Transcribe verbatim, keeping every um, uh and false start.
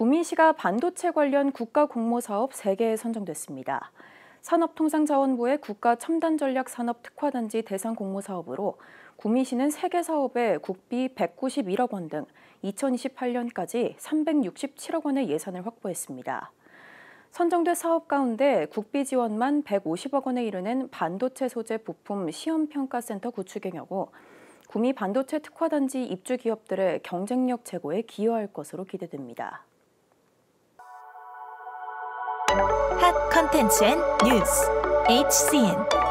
구미시가 반도체 관련 국가 공모 사업 세 개에 선정됐습니다. 산업통상자원부의 국가첨단전략산업특화단지 대상 공모 사업으로 구미시는 세 개 사업에 국비 백구십일억 원 등 이천이십팔 년까지 삼백육십칠억 원의 예산을 확보했습니다. 선정된 사업 가운데 국비 지원만 백오십억 원에 이르는 반도체 소재 부품 시험평가센터 구축의 경우 구미 반도체 특화단지 입주 기업들의 경쟁력 제고에 기여할 것으로 기대됩니다. 핫 컨텐츠 앤 뉴스 에이치씨엔